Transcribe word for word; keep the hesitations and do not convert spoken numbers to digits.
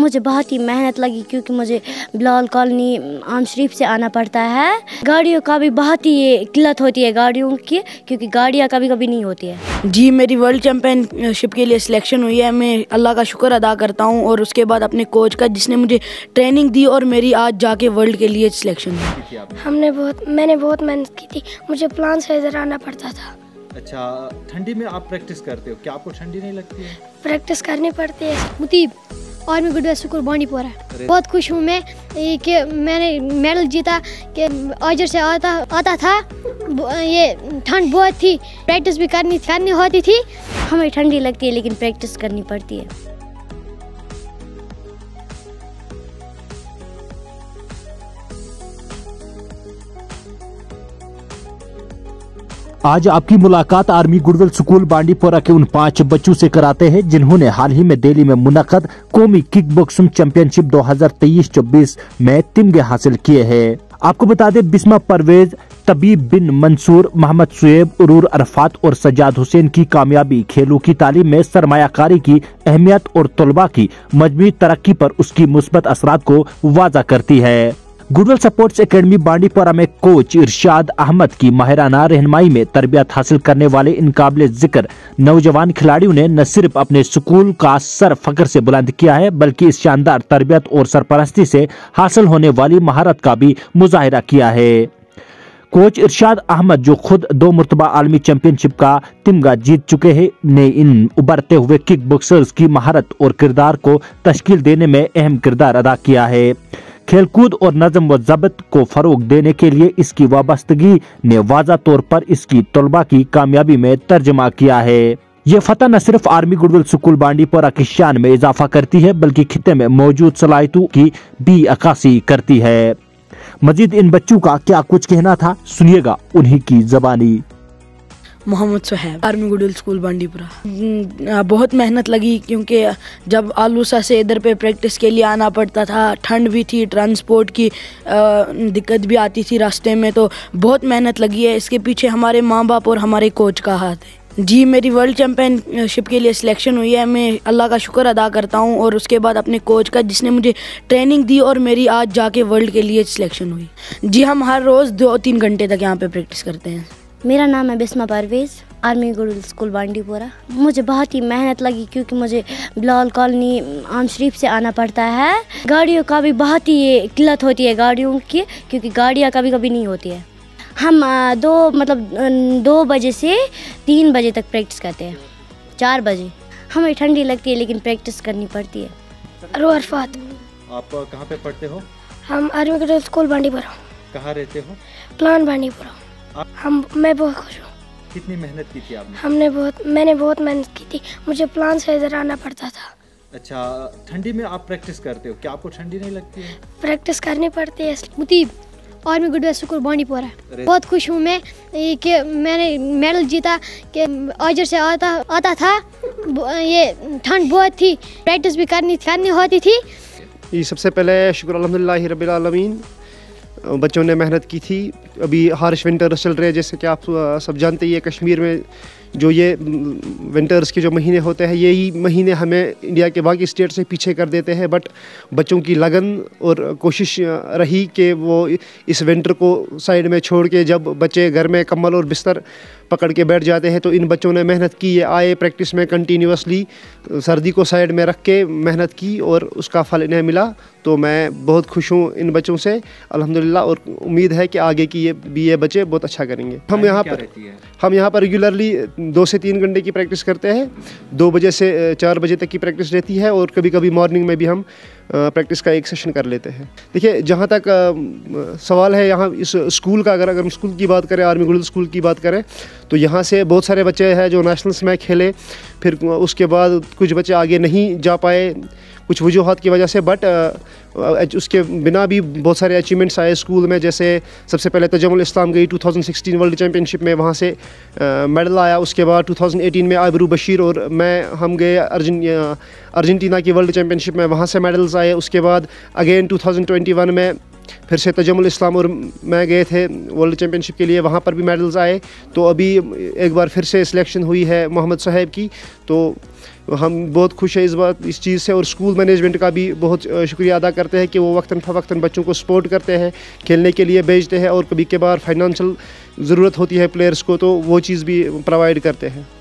मुझे बहुत ही मेहनत लगी क्योंकि मुझे बिलाल कॉलोनी आम शरीफ से आना पड़ता है। गाड़ियों का भी बहुत ही किल्लत होती है गाड़ियों की, क्योंकि गाड़ियाँ कभी कभी नहीं होती है। जी मेरी वर्ल्ड चैम्पियनशिप के लिए सिलेक्शन हुई है, मैं अल्लाह का शुक्र अदा करता हूँ और उसके बाद अपने कोच का जिसने मुझे ट्रेनिंग दी और मेरी आज जाके वर्ल्ड के लिए सिलेक्शन हुई। हमने बहुत मैंने बहुत मेहनत की थी, मुझे प्लान से इधर आना पड़ता था। अच्छा, ठंडी में आप प्रैक्टिस करते हो, क्या आपको ठंडी नहीं लगती है? प्रैक्टिस करनी पड़ती है। Muteeb, Army Goodwell school Bandipora है। बहुत खुश हूँ मैं कि मैंने मेडल जीता, कि आजर से आता आता था, ये ठंड बहुत थी, प्रैक्टिस भी करनी करनी होती थी। हमें ठंडी लगती है लेकिन प्रैक्टिस करनी पड़ती है। आज आपकी मुलाकात आर्मी गुडवेल स्कूल बांडीपोरा के उन पांच बच्चों से कराते हैं जिन्होंने हाल ही में दिल्ली में मुनक़द कौमी किक बॉक्सिंग चैंपियनशिप दो हज़ार तेईस चौबीस में तिमगे हासिल किए हैं। आपको बता दें, बिस्मा परवेज, तबीब बिन मंसूर, मोहम्मद सुएब, उरूर अरफात और सजाद हुसैन की कामयाबी खेलों की तालीम में सरमायाकारी की अहमियत और तलबा की मजमूई तरक्की पर उसकी मुस्बत असरात को वाजा करती है। गुडवेल सपोर्ट्स एकेडमी बांडीपोरा में कोच इरशाद अहमद की माहिराना रहनुमाई में तरबियत हासिल करने वाले इन काबिल जिक्र नौजवान खिलाड़ियों ने न सिर्फ अपने स्कूल का सर फख्र से बुलंद किया है बल्कि इस शानदार तरबियत और सरपरस्ती से हासिल होने वाली महारत का भी मुजाहिरा किया है। कोच इरशाद अहमद, जो खुद दो मरतबा आलमी चैंपियनशिप का तिमगा जीत चुके हैं, ने इन उभरते हुए किक बॉक्सर्स की महारत और किरदार को तश्कील देने में अहम किरदार अदा किया है। खेलकूद और नज़म व ज़ब्त को फ़रोग देने के लिए इसकी वाबस्तगी ने वाज़ा तौर पर इसकी तलबा की कामयाबी में तर्जमा किया है। ये फतह न सिर्फ आर्मी गुडवेल स्कूल बांडीपोरा की शान में इजाफा करती है बल्कि खिते में मौजूद सलाहियतों की भी अक्सी करती है। मजीद इन बच्चों का क्या कुछ कहना था, सुनिएगा उन्हीं की ज़बानी। Mohammad Suhaib, army Goodwell school Bandipora. बहुत मेहनत लगी क्योंकि जब आलूसा से इधर पे प्रैक्टिस के लिए आना पड़ता था, ठंड भी थी, ट्रांसपोर्ट की दिक्कत भी आती थी रास्ते में, तो बहुत मेहनत लगी है। इसके पीछे हमारे माँ बाप और हमारे कोच का हाथ है। जी मेरी वर्ल्ड चैम्पियनशिप के लिए सिलेक्शन हुई है, मैं अल्लाह का शुक्र अदा करता हूँ और उसके बाद अपने कोच का जिसने मुझे ट्रेनिंग दी और मेरी आज जाके वर्ल्ड के लिए सिलेक्शन हुई। जी हम हर रोज़ दो तीन घंटे तक यहाँ पर प्रैक्टिस करते हैं। मेरा नाम है Bisma Parvez, army Goodwell school Bandipora. मुझे बहुत ही मेहनत लगी क्योंकि मुझे बिलाल कॉलोनी आम शरीफ से आना पड़ता है। गाड़ियों का भी बहुत ही किल्लत होती है गाड़ियों की, क्योंकि गाड़ियाँ कभी कभी नहीं होती है। हम दो मतलब दो बजे से तीन बजे तक प्रैक्टिस करते हैं, चार बजे। हमें ठंडी लगती है लेकिन प्रैक्टिस करनी पड़ती है। अरूर अरफात। आप कहाँ पे पढ़ते हो? हम आर्मी गुडवेल स्कूल बांडीपोरा। कहाँ रहते हो? प्लान बांडीपोरा। हम मैं बहुत खुश हूँ। कितनी मेहनत की थी आपने? हमने बहुत मैंने बहुत मेहनत की थी, मुझे प्लान से इधर आना पड़ता था। अच्छा, ठंडी में आप प्रैक्टिस करते हो, क्या आपको ठंडी नहीं लगती है? प्रैक्टिस करनी पड़ती है। Muteeb, Army Goodwell school Bandipora है। बहुत खुश हूँ मैं कि मैंने मेडल जीता, कि आजर से आता आता था, ये ठंड बहुत थी, प्रैक्टिस भी करनी करनी होती थी। ये सबसे पहले शुक्र अल्हम्दुलिल्लाह रब्बिल आलमीन, बच्चों ने मेहनत की थी। अभी हार्श विंटर्स चल रहे हैं, जैसे कि आप सब जानते ही है, कश्मीर में जो ये विंटर्स के जो महीने होते हैं, यही महीने हमें इंडिया के बाकी स्टेट से पीछे कर देते हैं। बट बच्चों की लगन और कोशिश रही कि वो इस विंटर को साइड में छोड़ के, जब बच्चे घर में कम्बल और बिस्तर पकड़ के बैठ जाते हैं, तो इन बच्चों ने मेहनत की। ये आए प्रैक्टिस में कंटिन्यूसली, सर्दी को साइड में रख के मेहनत की और उसका फल इन्हें मिला। तो मैं बहुत खुश हूँ इन बच्चों से अल्हम्दुलिल्लाह, और उम्मीद है कि आगे की ये भी ये बच्चे बहुत अच्छा करेंगे। हम यहाँ पर हम यहाँ पर रेगुलरली दो से तीन घंटे की प्रैक्टिस करते हैं, दो बजे से चार बजे तक की प्रैक्टिस रहती है और कभी कभी मॉर्निंग में भी हम प्रैक्टिस का एक सेशन कर लेते हैं। देखिए, जहाँ तक सवाल है यहाँ इस स्कूल का, अगर अगर हम स्कूल की बात करें, आर्मी गुडवेल स्कूल की बात करें, तो यहाँ से बहुत सारे बच्चे हैं जो नेशनल्स में खेले, फिर उसके बाद कुछ बच्चे आगे नहीं जा पाए कुछ वजूहत की वजह से, बट उसके बिना भी बहुत सारे अचीवमेंट्स आए स्कूल में। जैसे सबसे पहले तजम्मुल इस्लाम गई दो हज़ार सोलह वर्ल्ड चैम्पियनशिप में, वहाँ से मेडल आया। उसके बाद दो हज़ार अठारह में आयरू बशीर और मैं हम गए अर्जेंटीना की वर्ल्ड चैम्पियनशिप में, वहाँ से मेडल्स आए। उसके बाद अगेन दो हज़ार इक्कीस में फिर से तजम्मुल इस्लाम और मैं गए थे वर्ल्ड चैम्पियनशिप के लिए, वहाँ पर भी मेडल्स आए। तो अभी एक बार फिर से सिलेक्शन हुई है मोहम्मद सुहैब की, तो हम बहुत खुश हैं इस बात इस चीज़ से। और स्कूल मैनेजमेंट का भी बहुत शुक्रिया अदा करते हैं कि वो वक्तन फ़वक्तन बच्चों को सपोर्ट करते हैं, खेलने के लिए भेजते हैं और कभी कभार फाइनेंशियल ज़रूरत होती है प्लेयर्स को तो वो चीज़ भी प्रोवाइड करते हैं।